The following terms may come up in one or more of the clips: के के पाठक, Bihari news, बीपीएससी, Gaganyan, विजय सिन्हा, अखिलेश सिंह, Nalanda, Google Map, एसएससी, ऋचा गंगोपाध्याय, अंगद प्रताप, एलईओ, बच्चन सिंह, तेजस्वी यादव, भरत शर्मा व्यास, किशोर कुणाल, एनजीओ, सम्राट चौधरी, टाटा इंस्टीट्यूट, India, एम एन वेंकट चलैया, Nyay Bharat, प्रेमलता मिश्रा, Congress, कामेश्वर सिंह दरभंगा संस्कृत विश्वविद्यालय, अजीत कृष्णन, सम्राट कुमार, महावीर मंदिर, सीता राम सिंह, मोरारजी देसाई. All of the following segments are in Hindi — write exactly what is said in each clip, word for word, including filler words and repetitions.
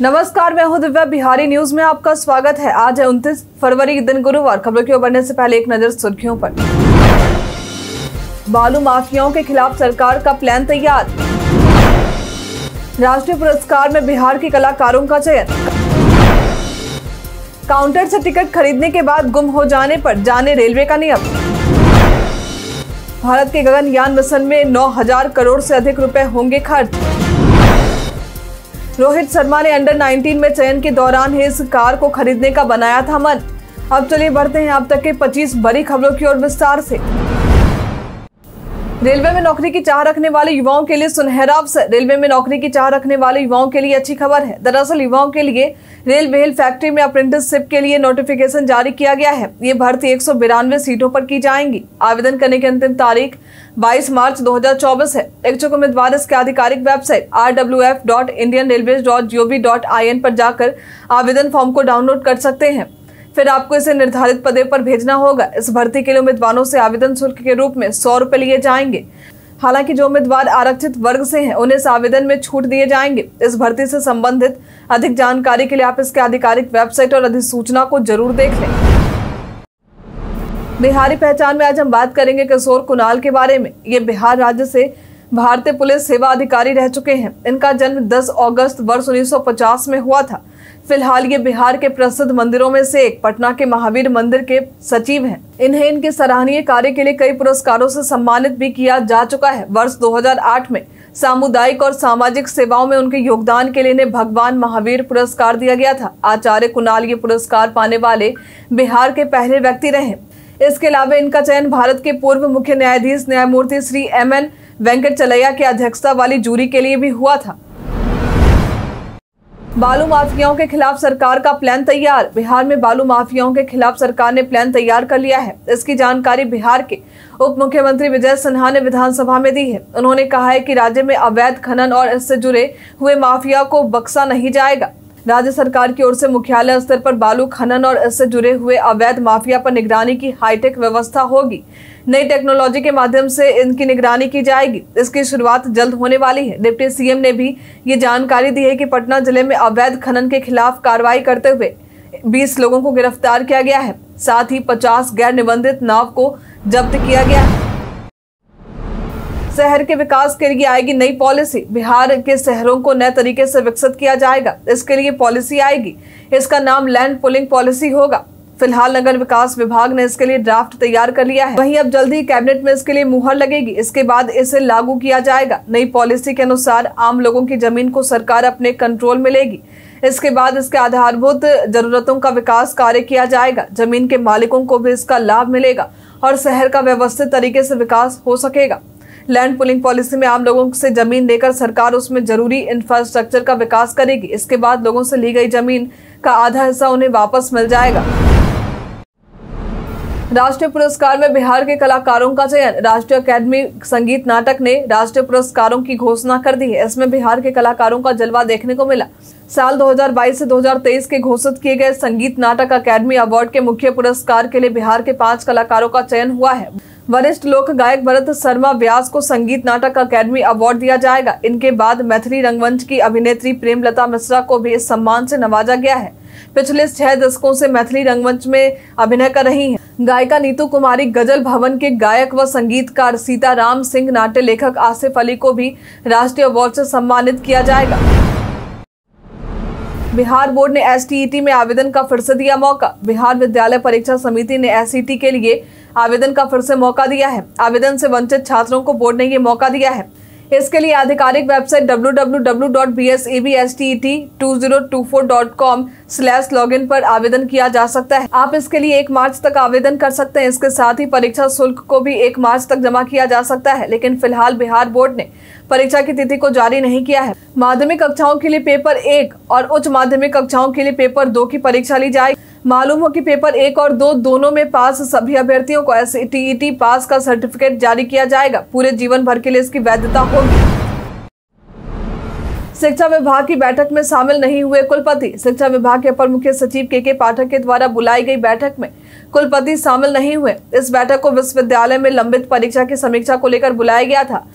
नमस्कार, मैं हूं दिव्या बिहारी। न्यूज में आपका स्वागत है। आज है उनतीस फरवरी, दिन गुरुवार। खबरों की ओर बढ़ने से पहले एक नजर सुर्खियों पर। बालू माफियाओं के खिलाफ सरकार का प्लान तैयार। राष्ट्रीय पुरस्कार में बिहार के कलाकारों का चयन। काउंटर से टिकट खरीदने के बाद गुम हो जाने पर जाने रेलवे का नियम। भारत के गगनयान मिशन में नौ हजार करोड़ से अधिक रुपए होंगे खर्च। रोहित शर्मा ने अंडर नाइनटीन में चयन के दौरान ही इस कार को खरीदने का बनाया था मन। अब चलिए बढ़ते हैं आप तक के पच्चीस बड़ी खबरों की ओर विस्तार से। रेलवे में नौकरी की चाह रखने वाले युवाओं के लिए सुनहरा अवसर। रेलवे में नौकरी की चाह रखने वाले युवाओं के लिए अच्छी खबर है। दरअसल युवाओं के लिए रेल व्हील फैक्ट्री में अप्रेंटिसशिप के लिए नोटिफिकेशन जारी किया गया है। ये भर्ती एक सौ बिरानवे सीटों पर की जाएंगी। आवेदन करने की अंतिम तारीख बाईस मार्च दो हजार चौबीस है। इच्छुक उम्मीदवार इसके आधिकारिक website R W F dot Indian railway dot G O V dot I N पर जाकर आवेदन फॉर्म को डाउनलोड कर सकते हैं। फिर आपको इसे निर्धारित पते पर भेजना होगा। इस भर्ती के लिए उम्मीदवारों से आवेदन शुल्क के रूप में सौ रुपए लिए जाएंगे। हालांकि जो उम्मीदवार आरक्षित वर्ग से हैं उन्हें इस आवेदन में छूट दिए जाएंगे। इस भर्ती से संबंधित अधिक जानकारी के लिए आप इसके आधिकारिक वेबसाइट और अधिसूचना को जरूर देख लें। बिहारी पहचान में आज हम बात करेंगे किशोर कुणाल के बारे में। ये बिहार राज्य से भारतीय पुलिस सेवा अधिकारी रह चुके हैं। इनका जन्म दस अगस्त वर्ष उन्नीस सौ पचास में हुआ था। फिलहाल ये बिहार के प्रसिद्ध मंदिरों में से एक पटना के महावीर मंदिर के सचिव हैं। इन्हें इनके सराहनीय कार्य के लिए कई पुरस्कारों से सम्मानित भी किया जा चुका है। वर्ष दो हजार आठ में सामुदायिक और सामाजिक सेवाओं में उनके योगदान के लिए इन्हें भगवान महावीर पुरस्कार दिया गया था। आचार्य कुणाल ये पुरस्कार पाने वाले बिहार के पहले व्यक्ति रहे। इसके अलावा इनका चयन भारत के पूर्व मुख्य न्यायाधीश न्यायमूर्ति श्री एम एन वेंकट चलैया की अध्यक्षता वाली जूरी के लिए भी हुआ था। बालू माफियाओं के खिलाफ सरकार का प्लान तैयार। बिहार में बालू माफियाओं के खिलाफ सरकार ने प्लान तैयार कर लिया है। इसकी जानकारी बिहार के उप मुख्यमंत्री विजय सिन्हा ने विधानसभा में दी है। उन्होंने कहा है कि राज्य में अवैध खनन और इससे जुड़े हुए माफिया को बख्शा नहीं जाएगा। राज्य सरकार की ओर से मुख्यालय स्तर पर बालू खनन और इससे जुड़े हुए अवैध माफिया पर निगरानी की हाईटेक व्यवस्था होगी। नई टेक्नोलॉजी के माध्यम से इनकी निगरानी की जाएगी। इसकी शुरुआत जल्द होने वाली है। डिप्टी सीएम ने भी ये जानकारी दी है कि पटना जिले में अवैध खनन के खिलाफ कार्रवाई करते हुए बीस लोगों को गिरफ्तार किया गया है। साथ ही पचास गैर निबंधित नाव को जब्त किया गया है। शहर के विकास के लिए आएगी नई पॉलिसी। बिहार के शहरों को नए तरीके से विकसित किया जाएगा। इसके लिए पॉलिसी आएगी। इसका नाम लैंड पुलिंग पॉलिसी होगा। फिलहाल नगर विकास विभाग ने इसके लिए ड्राफ्ट तैयार कर लिया है। वहीं अब जल्द ही कैबिनेट में इसके लिए मुहर लगेगी। इसके बाद इसे लागू किया जाएगा। नई पॉलिसी के अनुसार आम लोगों की जमीन को सरकार अपने कंट्रोल में लेगी। इसके बाद इसके आधारभूत जरूरतों का विकास कार्य किया जाएगा। जमीन के मालिकों को भी इसका लाभ मिलेगा और शहर का व्यवस्थित तरीके से विकास हो सकेगा। लैंड पुलिंग पॉलिसी में आम लोगों से जमीन लेकर सरकार उसमें जरूरी इंफ्रास्ट्रक्चर का विकास करेगी। इसके बाद लोगों से ली गई जमीन का आधा हिस्सा उन्हें वापस मिल जाएगा। राष्ट्रीय पुरस्कार में बिहार के कलाकारों का चयन। राष्ट्रीय एकेडमी संगीत नाटक ने राष्ट्रीय पुरस्कारों की घोषणा कर दी है। इसमें बिहार के कलाकारों का जलवा देखने को मिला। साल दो हजार बाईस से दो हजार तेईस के घोषित किए गए संगीत नाटक एकेडमी अवार्ड के मुख्य पुरस्कार के लिए बिहार के पांच कलाकारों का चयन हुआ है। वरिष्ठ लोक गायक भरत शर्मा व्यास को संगीत नाटक अकादमी अवार्ड दिया जाएगा। इनके बाद मैथिली रंगमंच की अभिनेत्री प्रेमलता मिश्रा को भी इस सम्मान से नवाजा गया है। पिछले छह दशकों से मैथिली रंगमंच में अभिनय कर रही हैं। गायिका नीतू कुमारी गजल भवन के गायक व संगीतकार सीता राम सिंह नाट्य लेखक आसिफ अली को भी राष्ट्रीय अवार्ड से सम्मानित किया जाएगा। बिहार बोर्ड ने एस टी ई टी में आवेदन का फिर से दिया मौका। बिहार विद्यालय परीक्षा समिति ने एस ई टी के लिए आवेदन का फिर से मौका दिया है। आवेदन से वंचित छात्रों को बोर्ड ने ये मौका दिया है। इसके लिए आधिकारिक website W W W dot B S E B S T E T दो हजार चौबीस डॉट कॉम स्लैश लॉगिन पर आवेदन किया जा सकता है। आप इसके लिए एक मार्च तक आवेदन कर सकते हैं। इसके साथ ही परीक्षा शुल्क को भी एक मार्च तक जमा किया जा सकता है। लेकिन फिलहाल बिहार बोर्ड ने परीक्षा की तिथि को जारी नहीं किया है। माध्यमिक कक्षाओं के लिए पेपर एक और उच्च माध्यमिक कक्षाओं के लिए पेपर दो की परीक्षा ली जाएगी। मालूम हो कि पेपर एक और दो दोनों में पास सभी अभ्यर्थियों को S T E T pass का सर्टिफिकेट जारी किया जाएगा। पूरे जीवन भर के लिए इसकी वैधता होगी। शिक्षा विभाग की बैठक में शामिल नहीं हुए कुलपति। शिक्षा विभाग के अपर मुख्य सचिव के के पाठक के द्वारा बुलाई गई बैठक में कुलपति शामिल नहीं हुए। इस बैठक को विश्वविद्यालय में लंबित परीक्षा की समीक्षा को लेकर बुलाया गया था।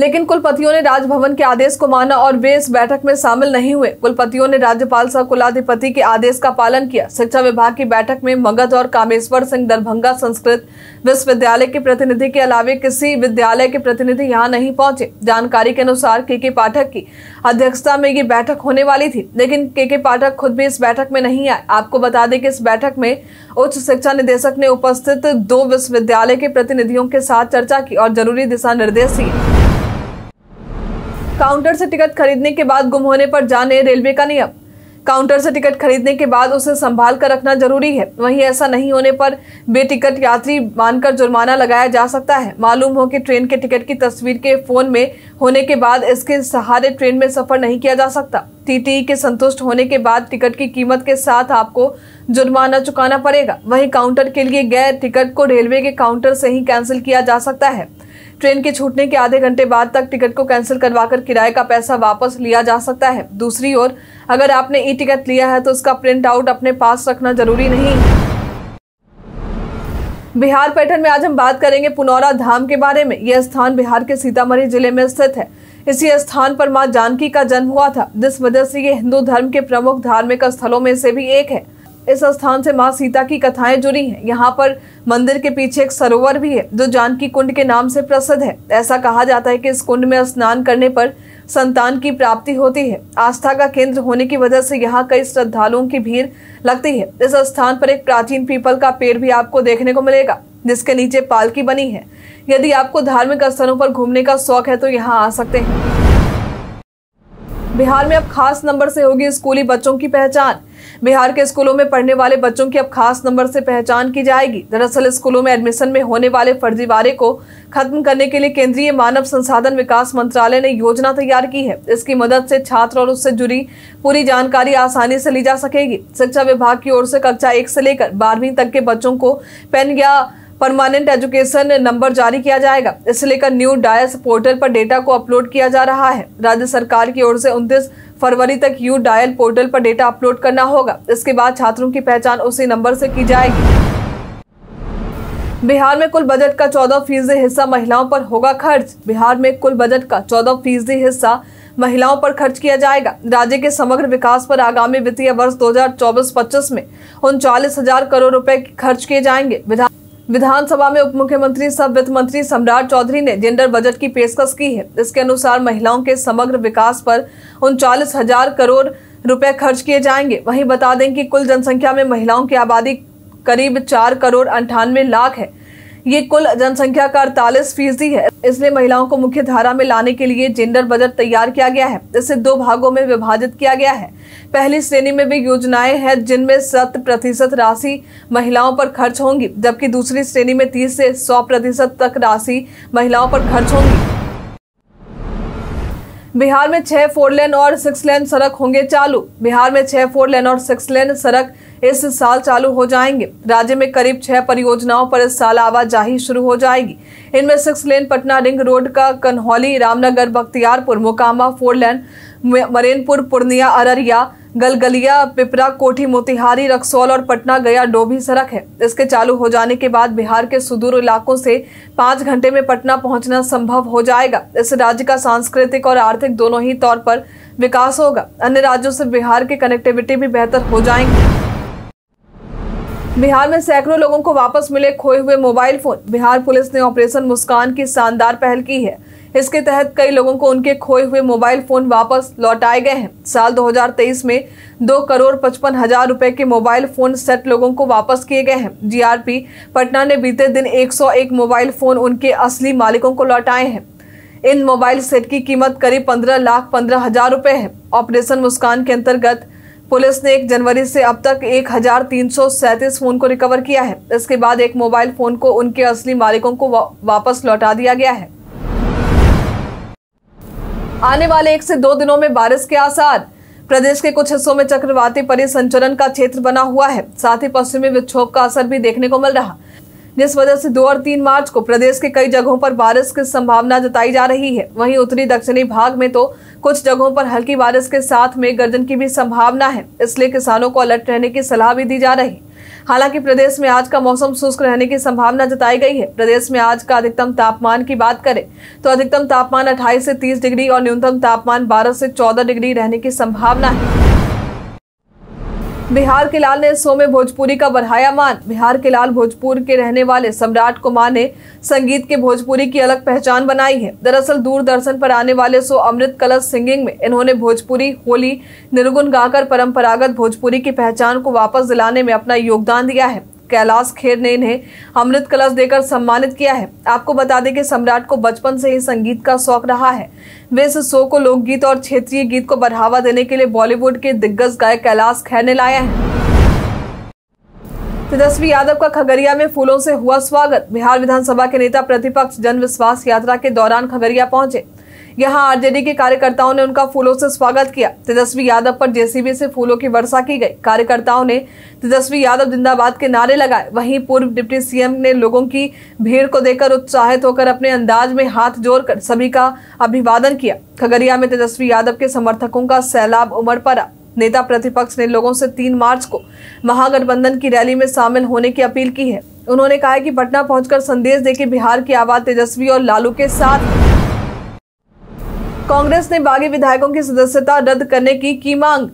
लेकिन कुलपतियों ने राजभवन के आदेश को माना और वे इस बैठक में शामिल नहीं हुए। कुलपतियों ने राज्यपाल सह कुलाधिपति के आदेश का पालन किया। शिक्षा विभाग की बैठक में मगध और कामेश्वर सिंह दरभंगा संस्कृत विश्वविद्यालय के प्रतिनिधि के अलावे किसी विद्यालय के प्रतिनिधि यहाँ नहीं पहुंचे। जानकारी के अनुसार के के पाठक की अध्यक्षता में ये बैठक होने वाली थी, लेकिन के के पाठक खुद भी इस बैठक में नहीं आए। आपको बता दें कि इस बैठक में उच्च शिक्षा निदेशक ने उपस्थित दो विश्वविद्यालय के प्रतिनिधियों के साथ चर्चा की और जरूरी दिशा निर्देश दिए। काउंटर से टिकट खरीदने के बाद गुम होने पर जाने रेलवे का नियम। काउंटर से टिकट खरीदने के बाद उसे संभाल कर रखना जरूरी है। वहीं ऐसा नहीं होने पर बेटिकट यात्री मानकर जुर्माना लगाया जा सकता है। मालूम हो कि ट्रेन के टिकट की तस्वीर के फोन में होने के बाद इसके सहारे ट्रेन में सफर नहीं किया जा सकता। टीटीई के संतुष्ट होने के बाद टिकट की कीमत के साथ आपको जुर्माना चुकाना पड़ेगा। वहीं काउंटर के लिए गए टिकट को रेलवे के काउंटर से ही कैंसिल किया जा सकता है। ट्रेन के छूटने के आधे घंटे बाद तक टिकट को कैंसिल करवाकर किराए का पैसा वापस लिया जा सकता है। दूसरी ओर अगर आपने ई टिकट लिया है तो उसका प्रिंट आउट अपने पास रखना जरूरी नहीं है। बिहार पैटर्न में आज हम बात करेंगे पुनौरा धाम के बारे में। यह स्थान बिहार के सीतामढ़ी जिले में स्थित है। इसी स्थान पर मां जानकी का जन्म हुआ था, जिस वजह से ये हिंदू धर्म के प्रमुख धार्मिक स्थलों में से भी एक है। इस स्थान से मां सीता की कथाएं जुड़ी हैं। यहाँ पर मंदिर के पीछे एक सरोवर भी है जो जानकी कुंड के नाम से प्रसिद्ध है। ऐसा कहा जाता है कि इस कुंड में स्नान करने पर संतान की प्राप्ति होती है। आस्था का केंद्र होने की वजह से यहाँ कई श्रद्धालुओं की भीड़ लगती है। इस स्थान पर एक प्राचीन पीपल का पेड़ भी आपको देखने को मिलेगा, जिसके नीचे पालकी बनी है। यदि आपको धार्मिक स्थलों पर घूमने का शौक है तो यहाँ आ सकते हैं। बिहार में अब खास नंबर से होगी स्कूली बच्चों की पहचान। बिहार के स्कूलों में पढ़ने वाले बच्चों की अब खास नंबर से पहचान की जाएगी। दरअसल स्कूलों में एडमिशन में होने वाले फर्जीवाड़े को खत्म करने के लिए केंद्रीय मानव संसाधन विकास मंत्रालय ने योजना तैयार की है। इसकी मदद से छात्र और उससे जुड़ी पूरी जानकारी आसानी से ली जा सकेगी। शिक्षा विभाग की ओर से कक्षा एक से लेकर बारहवीं तक के बच्चों को पेन या परमानेंट एजुकेशन नंबर जारी किया जाएगा। इसे लेकर न्यू डायस पोर्टल पर डेटा को अपलोड किया जा रहा है। राज्य सरकार की ओर से उनतीस फरवरी तक यू डायल पोर्टल पर डेटा अपलोड करना होगा। इसके बाद छात्रों की पहचान उसी नंबर से की जाएगी। बिहार में कुल बजट का चौदह फीसदी हिस्सा महिलाओं पर होगा खर्च। बिहार में कुल बजट का चौदह फीसदी हिस्सा महिलाओं पर खर्च किया जाएगा। राज्य के समग्र विकास पर आगामी वित्तीय वर्ष दो हजार चौबीस पच्चीस में उनचालीस हजार करोड़ रुपए खर्च किए जाएंगे। विधानसभा में उप मुख्यमंत्री सह वित्त मंत्री सम्राट चौधरी ने जेंडर बजट की पेशकश की है। इसके अनुसार महिलाओं के समग्र विकास पर उनचालीस हजार करोड़ रुपए खर्च किए जाएंगे। वहीं बता दें कि कुल जनसंख्या में महिलाओं की आबादी करीब चार करोड़ अंठानवे लाख है। ये कुल जनसंख्या का अड़तालीस फीसदी है। इसलिए महिलाओं को मुख्य धारा में लाने के लिए जेंडर बजट तैयार किया गया है। इसे दो भागों में विभाजित किया गया है। पहली श्रेणी में वे योजनाएं हैं जिनमें शत प्रतिशत राशि महिलाओं पर खर्च होंगी, जबकि दूसरी श्रेणी में तीस से सौ प्रतिशत तक राशि महिलाओं पर खर्च होंगी। बिहार में छह फोर लेन और सिक्स लेन सड़क होंगे चालू। बिहार में छह फोर लेन और सिक्स लेन सड़क इस साल चालू हो जाएंगे। राज्य में करीब छह परियोजनाओं पर इस साल आवाजाही शुरू हो जाएगी। इनमें six lane Patna ring road का कन्हौली रामनगर बख्तियारपुर मोकामा, फोर लेन मरेनपुर पूर्णिया अररिया गलगलिया पिपरा कोठी मोतिहारी रक्सौल और पटना गया डोभी सड़क है। इसके चालू हो जाने के बाद बिहार के सुदूर इलाकों से पाँच घंटे में पटना पहुंचना संभव हो जाएगा। इससे राज्य का सांस्कृतिक और आर्थिक दोनों ही तौर पर विकास होगा। अन्य राज्यों से बिहार की कनेक्टिविटी भी बेहतर हो जाएगी। बिहार में सैकड़ों लोगों को वापस मिले खोए हुए मोबाइल फोन। बिहार पुलिस ने ऑपरेशन मुस्कान की शानदार पहल की है। इसके तहत कई लोगों को उनके खोए हुए मोबाइल फोन वापस लौटाए गए हैं। साल दो हजार तेईस में दो करोड़ पचपन हजार रुपए के मोबाइल फोन सेट लोगों को वापस किए गए हैं। जीआरपी पटना ने बीते दिन एक सौ एक मोबाइल फोन उनके असली मालिकों को लौटाए हैं। इन मोबाइल सेट की कीमत करीब पंद्रह लाख पंद्रह हजार रुपए है। ऑपरेशन मुस्कान के अंतर्गत पुलिस ने एक जनवरी से अब तक एक हजार तीन सौ सैंतीस फोन को रिकवर किया है। इसके बाद एक मोबाइल फोन को उनके असली मालिकों को वा, वापस लौटा दिया गया है। आने वाले एक से दो दिनों में बारिश के आसार। प्रदेश के कुछ हिस्सों में चक्रवाती परिसंचरण का क्षेत्र बना हुआ है। साथ ही पश्चिमी विक्षोभ का असर भी देखने को मिल रहा। जिस वजह से दो और तीन मार्च को प्रदेश के कई जगहों पर बारिश की संभावना जताई जा रही है। वहीं उत्तरी दक्षिणी भाग में तो कुछ जगहों पर हल्की बारिश के साथ में गर्जन की भी संभावना है, इसलिए किसानों को अलर्ट रहने की सलाह भी दी जा रही है। हालांकि प्रदेश में आज का मौसम शुष्क रहने की संभावना जताई गई है। प्रदेश में आज का अधिकतम तापमान की बात करें तो अधिकतम तापमान अट्ठाईस से तीस डिग्री और न्यूनतम तापमान बारह से चौदह डिग्री रहने की संभावना है। बिहार के लाल ने शो में भोजपुरी का बढ़ाया मान। बिहार के लाल भोजपुर के रहने वाले सम्राट कुमार ने संगीत के भोजपुरी की अलग पहचान बनाई है। दरअसल दूरदर्शन पर आने वाले शो अमृत कलश सिंगिंग में इन्होंने भोजपुरी होली निर्गुण गाकर परंपरागत भोजपुरी की पहचान को वापस दिलाने में अपना योगदान दिया है। कैलाश खेर ने इन्हें अमृत कलश देकर सम्मानित किया है। आपको बता दें कि सम्राट को बचपन से ही संगीत का शौक रहा है। वे इस शो को लोकगीत और क्षेत्रीय गीत को बढ़ावा देने के लिए बॉलीवुड के दिग्गज गायक कैलाश खेर ने लाया है। तेजस्वी यादव का खगड़िया में फूलों से हुआ स्वागत। बिहार विधानसभा के नेता प्रतिपक्ष जन विश्वास यात्रा के दौरान खगड़िया पहुंचे। यहाँ आरजेडी के कार्यकर्ताओं ने उनका फूलों से स्वागत किया। तेजस्वी यादव पर जेसीबी से फूलों की वर्षा की गई। कार्यकर्ताओं ने तेजस्वी यादव जिंदाबाद के नारे लगाए। वहीं पूर्व डिप्टी सीएम ने लोगों की भीड़ को देखकर उत्साहित होकर अपने अंदाज में हाथ जोड़कर सभी का अभिवादन किया। खगड़िया में तेजस्वी यादव के समर्थकों का सैलाब उमड़ पड़ा। नेता प्रतिपक्ष ने लोगों से तीन मार्च को महागठबंधन की रैली में शामिल होने की अपील की है। उन्होंने कहा कि पटना पहुंचकर संदेश दे कि बिहार की आवाज तेजस्वी और लालू के साथ। कांग्रेस ने बागी विधायकों की सदस्यता रद्द करने की की मांग।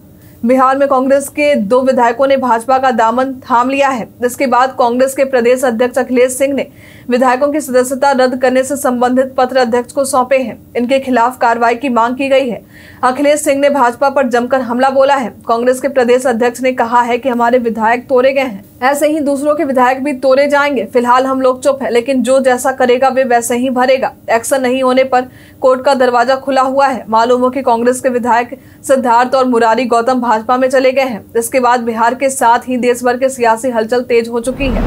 बिहार में कांग्रेस के दो विधायकों ने भाजपा का दामन थाम लिया है। इसके बाद कांग्रेस के प्रदेश अध्यक्ष अखिलेश सिंह ने विधायकों की सदस्यता रद्द करने से संबंधित पत्र अध्यक्ष को सौंपे हैं। इनके खिलाफ कार्रवाई की मांग की गई है। अखिलेश सिंह ने भाजपा पर जमकर हमला बोला है। कांग्रेस के प्रदेश अध्यक्ष ने कहा है कि हमारे विधायक तोड़े गए हैं, ऐसे ही दूसरों के विधायक भी तोड़े जाएंगे। फिलहाल हम लोग चुप हैं, लेकिन जो जैसा करेगा वे वैसे ही भरेगा। एक्शन नहीं होने पर कोर्ट का दरवाजा खुला हुआ है। मालूम हो कि कांग्रेस के विधायक सिद्धार्थ और मुरारी गौतम भाजपा में चले गए हैं। इसके बाद बिहार के साथ ही देश भर के सियासी हलचल तेज हो चुकी है।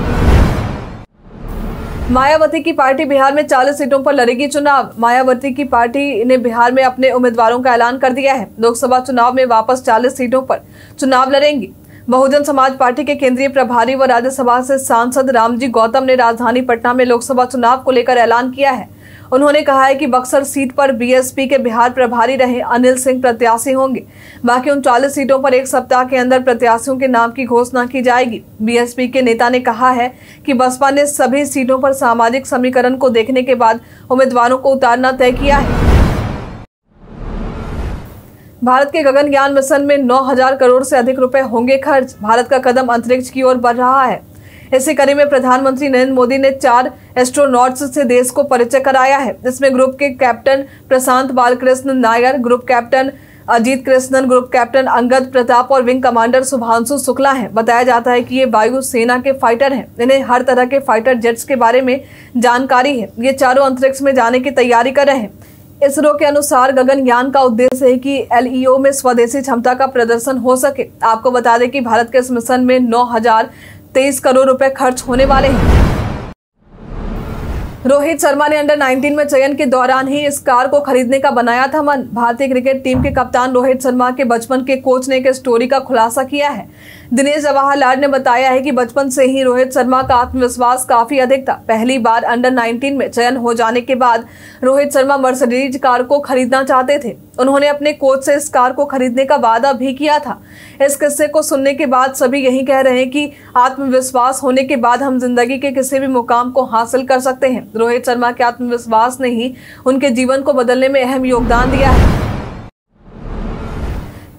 मायावती की पार्टी बिहार में चालीस सीटों पर लड़ेगी चुनाव। मायावती की पार्टी ने बिहार में अपने उम्मीदवारों का ऐलान कर दिया है। लोकसभा चुनाव में वापस चालीस सीटों पर चुनाव लड़ेंगी। बहुजन समाज पार्टी के केंद्रीय प्रभारी व राज्यसभा से सांसद रामजी गौतम ने राजधानी पटना में लोकसभा चुनाव को लेकर ऐलान किया है। उन्होंने कहा है कि बक्सर सीट पर बीएसपी के बिहार प्रभारी रहे अनिल सिंह प्रत्याशी होंगे। बाकी उनचालीस सीटों पर एक सप्ताह के अंदर प्रत्याशियों के नाम की घोषणा की जाएगी। बीएसपी के नेता ने कहा है कि बसपा ने सभी सीटों पर सामाजिक समीकरण को देखने के बाद उम्मीदवारों को उतारना तय किया है। भारत के गगनयान मिशन में नौ हज़ार करोड़ से अधिक रुपए होंगे खर्च। भारत का कदम अंतरिक्ष की ओर बढ़ रहा है। इसी कड़ी में प्रधानमंत्री नरेंद्र मोदी ने चार एस्ट्रोनॉट्स से देश को परिचय कराया है। इसमें ग्रुप के captain Prashant Balakrishna Nair, group captain अजीत कृष्णन, group captain अंगद प्रताप और विंग कमांडर शुभांशु शुक्ला हैं। बताया जाता है कि ये वायु सेना के फाइटर हैं। इन्हें हर तरह के फाइटर जेट्स के बारे में जानकारी है। ये चारों अंतरिक्ष में जाने की तैयारी कर रहे हैं। इसरो के अनुसार गगनयान का उद्देश्य है कि एलईओ में स्वदेशी क्षमता का प्रदर्शन हो सके। आपको बता दें कि भारत के इस मिशन में नौ हज़ार तेईस करोड़ रुपए खर्च होने वाले हैं। रोहित शर्मा ने अंडर नाइनटीन में चयन के दौरान ही इस कार को खरीदने का बनाया था मन। भारतीय क्रिकेट टीम के कप्तान रोहित शर्मा के बचपन के कोच ने एक स्टोरी का खुलासा किया है। दिनेश जवाहरलाल ने बताया है कि बचपन से ही रोहित शर्मा का आत्मविश्वास काफी अधिक था। पहली बार अंडर नाइनटीन में चयन हो जाने के बाद रोहित शर्मा मर्सिडीज कार को खरीदना चाहते थे। उन्होंने अपने कोच से इस कार को खरीदने का वादा भी किया था। इस किस्से को सुनने के बाद सभी यही कह रहे हैं कि आत्मविश्वास होने के बाद हम जिंदगी के किसी भी मुकाम को हासिल कर सकते हैं। रोहित शर्मा के आत्मविश्वास ने ही उनके जीवन को बदलने में अहम योगदान दिया है।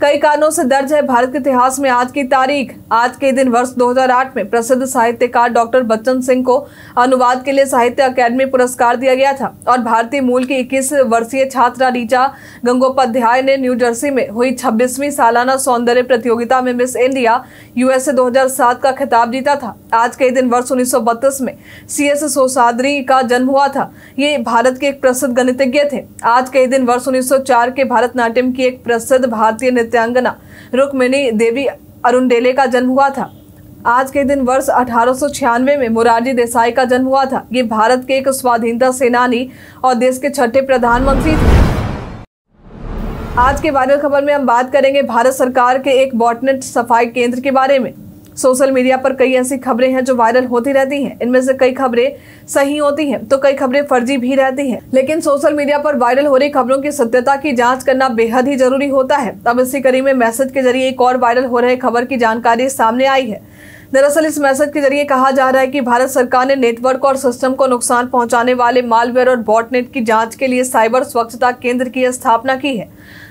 कई कारणों से दर्ज है भारत के इतिहास में आज की तारीख। आज के दिन वर्ष दो हज़ार आठ में प्रसिद्ध साहित्यकार डॉक्टर बच्चन सिंह को अनुवाद के लिए साहित्य अकादमी पुरस्कार दिया गया था और भारतीय मूल की इक्कीस वर्षीय छात्रा ऋचा गंगोपाध्याय ने न्यू जर्सी में हुई छब्बीसवीं सालाना सौंदर्य प्रतियोगिता में मिस इंडिया यूएसए दो हज़ार सात का खिताब जीता था। आज के दिन वर्ष उन्नीस सौ बत्तीस में सी एस सोसाद्री का जन्म हुआ था। ये भारत के एक प्रसिद्ध गणितज्ञ थे। आज के दिन वर्ष उन्नीस सौ चार के भारतनाट्यम की एक प्रसिद्ध भारतीय नृत्यांगना रुक्मिणी देवी अरुंडेले का जन्म हुआ था। आज के दिन वर्ष अठारह सौ छियानवे में मोरारजी देसाई का जन्म हुआ था। ये भारत के एक स्वाधीनता सेनानी और देश के छठे प्रधानमंत्री थे। आज के वायरल खबर में हम बात करेंगे भारत सरकार के एक बॉटनेट सफाई केंद्र के बारे में। सोशल मीडिया पर कई ऐसी खबरें हैं जो वायरल होती रहती हैं। इनमें से कई खबरें सही होती हैं तो कई खबरें फर्जी भी रहती हैं, लेकिन सोशल मीडिया पर वायरल हो रही खबरों की सत्यता की जांच करना बेहद ही जरूरी होता है। अब इसी कड़ी में मैसेज के जरिए एक और वायरल हो रहे खबर की जानकारी सामने आई है। दरअसल इस मैसेज के जरिए कहा जा रहा है कि भारत सरकार ने नेटवर्क और सिस्टम को नुकसान पहुंचाने वाले मालवेयर और बॉटनेट की जांच के लिए साइबर स्वच्छता केंद्र की स्थापना की है।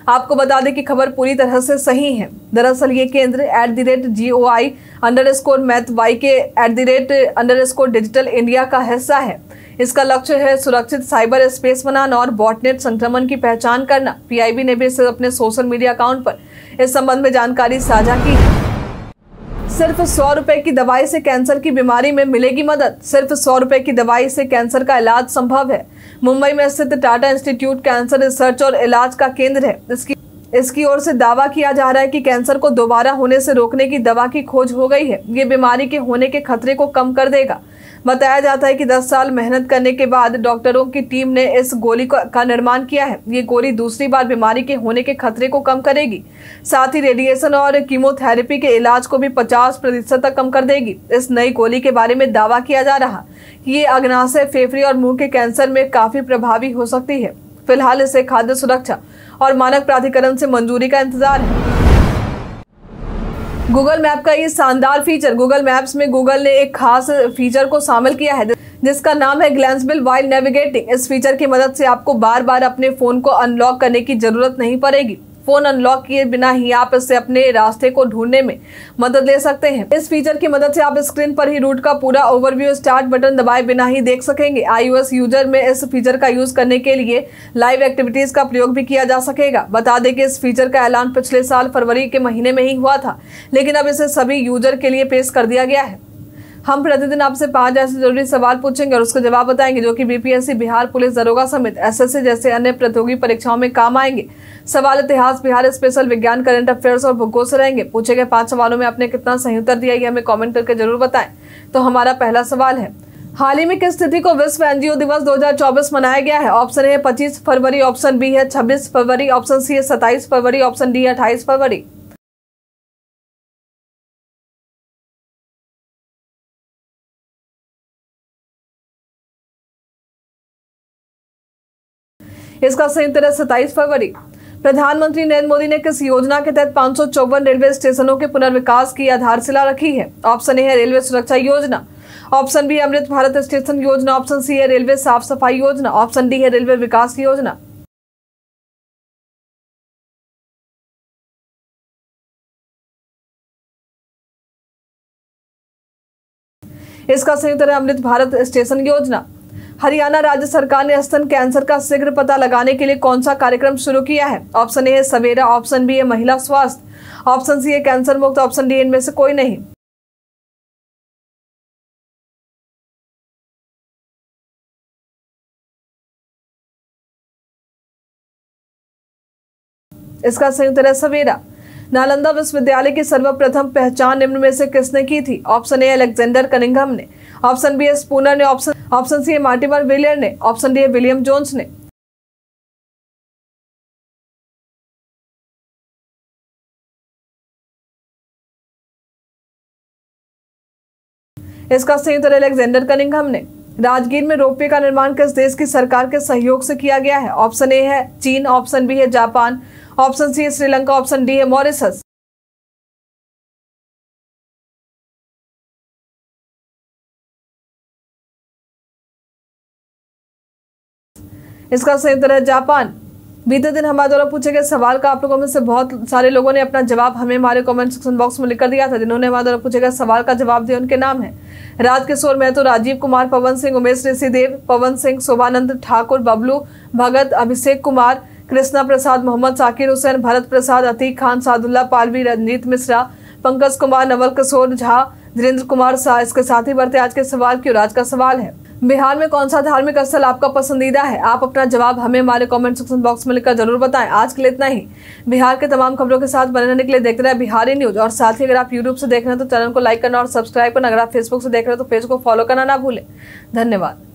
आपको बता दें कि खबर पूरी तरह से सही है। दरअसल ये केंद्र at the rate G O I underscore मैथ वाई के at the rate underscore digital India का हिस्सा है। इसका लक्ष्य है सुरक्षित साइबर स्पेस बनाना और बॉटनेट संक्रमण की पहचान करना। पीआईबी ने भी इसे अपने सोशल मीडिया अकाउंट पर इस संबंध में जानकारी साझा की है। सिर्फ सौ रुपए की दवाई से कैंसर की बीमारी में मिलेगी मदद। सिर्फ सौ रुपए की दवाई से कैंसर का इलाज संभव है। मुंबई में स्थित टाटा इंस्टीट्यूट कैंसर रिसर्च और इलाज का केंद्र है। इसकी इसकी ओर से दावा किया जा रहा है कि कैंसर को दोबारा होने से रोकने की दवा की खोज हो गई है। ये बीमारी के होने के खतरे को कम कर देगा। बताया जाता है कि दस साल मेहनत करने के बाद डॉक्टरों की टीम ने इस गोली का निर्माण किया है। ये गोली दूसरी बार बीमारी के होने के खतरे को कम करेगी, साथ ही रेडिएशन और कीमोथेरेपी के इलाज को भी पचास प्रतिशत तक कम कर देगी। इस नई गोली के बारे में दावा किया जा रहा कि ये अग्नाशय, फेफड़े और मुंह के कैंसर में काफी प्रभावी हो सकती है। फिलहाल इसे खाद्य सुरक्षा और मानक प्राधिकरण से मंजूरी का इंतजार है। गूगल मैप का ये शानदार फीचर। गूगल मैप्स में गूगल ने एक खास फीचर को शामिल किया है जिसका नाम है ग्लैंसबिल वाइल नेविगेटिंग। इस फीचर की मदद से आपको बार बार अपने फोन को अनलॉक करने की जरूरत नहीं पड़ेगी। फोन अनलॉक किए बिना ही आप इससे अपने रास्ते को ढूंढने में मदद ले सकते हैं। इस फीचर की मदद से आप स्क्रीन पर ही रूट का पूरा ओवरव्यू स्टार्ट बटन दबाए बिना ही देख सकेंगे। आईओएस यूजर में इस फीचर का यूज करने के लिए लाइव एक्टिविटीज का प्रयोग भी किया जा सकेगा। बता दें कि इस फीचर का ऐलान पिछले साल फरवरी के महीने में ही हुआ था, लेकिन अब इसे सभी यूजर के लिए पेश कर दिया गया है। हम प्रतिदिन आपसे पांच ऐसे जरूरी सवाल पूछेंगे और उसके जवाब बताएंगे जो कि बीपीएससी, बिहार पुलिस दरोगा समेत एसएससी जैसे अन्य प्रतियोगी परीक्षाओं में काम आएंगे। सवाल इतिहास, बिहार स्पेशल, विज्ञान, करंट अफेयर्स और भूगोल से रहेंगे। पूछे गए पांच सवालों में आपने कितना सही उत्तर दिया ये हमें कॉमेंट करके जरूर बताएं। तो हमारा पहला सवाल है, हाल ही में किस तिथि को विश्व एनजीओ दिवस दो हज़ार चौबीस मनाया गया है? ऑप्शन है पच्चीस फरवरी, ऑप्शन बी है छब्बीस फरवरी, ऑप्शन सी है सत्ताईस फरवरी, ऑप्शन डी है अट्ठाईस फरवरी। इसका सही उत्तर है सत्ताईस फरवरी। प्रधानमंत्री नरेंद्र मोदी ने किस योजना के तहत पांच सौ चौवन रेलवे स्टेशनों के पुनर्विकास की आधारशिला रखी है? ऑप्शन ए है रेलवे सुरक्षा योजना, option B Amrit Bharat station योजना, ऑप्शन सी है रेलवे साफ सफाई योजना, ऑप्शन डी है रेलवे विकास योजना। इसका सही उत्तर है अमृत भारत स्टेशन योजना। हरियाणा राज्य सरकार ने स्तन कैंसर का शीघ्र पता लगाने के लिए कौन सा कार्यक्रम शुरू किया है? ऑप्शन ए है सवेरा, ऑप्शन बी है महिला स्वास्थ्य, ऑप्शन सी है कैंसर मुक्त, ऑप्शन डी इनमें से कोई नहीं। इसका सही उत्तर है सवेरा। नालंदा विश्वविद्यालय की सर्वप्रथम पहचान निम्न में से किसने की थी? ऑप्शन ए अलेक्जेंडर कनिंघम ने, ऑप्शन बी है स्पूनर ने, ऑप्शन ऑप्शन सी है मार्टिमर विलियर ने, ऑप्शन डी है विलियम जोन्स ने। इसका सही उत्तर अलेक्जेंडर कनिंघम ने। राजगीर में रोपवे का निर्माण किस देश की सरकार के सहयोग से किया गया है? ऑप्शन ए है चीन, ऑप्शन बी है जापान, ऑप्शन सी है श्रीलंका, ऑप्शन डी है मॉरिशस। इसका सही उत्तर है जापान। बीते दिन हमारे द्वारा पूछे गए सवाल का आप लोगों में से बहुत सारे लोगों ने अपना जवाब हमें हमारे कमेंट सेक्शन बॉक्स में लिखकर दिया था। जिन्होंने हमारे द्वारा पूछे गए सवाल का जवाब दिया उनके नाम है राज किशोर महतो, राजीव कुमार, पवन सिंह, उमेश ऋषिदेव, पवन सिंह, शोभानंद ठाकुर, बबलू भगत, अभिषेक कुमार, कृष्णा प्रसाद, मोहम्मद साकिर हुसैन, भरत प्रसाद, अतीक खान, सादुल्ला पालवी, रंजीत मिश्रा, पंकज कुमार, नवल किशोर झा, धीरेन्द्र कुमार शाह। इसके साथ ही बढ़ते आज के सवाल की ओर। आज का सवाल है, बिहार में कौन सा धार्मिक स्थल आपका पसंदीदा है? आप अपना जवाब हमें हमारे कमेंट सेक्शन बॉक्स में लिखकर जरूर बताएं। आज के लिए इतना ही। बिहार के तमाम खबरों के साथ बने रहने के लिए देखते रहे बिहारी न्यूज। और साथ ही अगर आप यूट्यूब से देख रहे हैं तो चैनल को लाइक करना और सब्सक्राइब करना। अगर आप फेसबुक से देख रहे हैं तो पेज को फॉलो करना ना भूलें। धन्यवाद।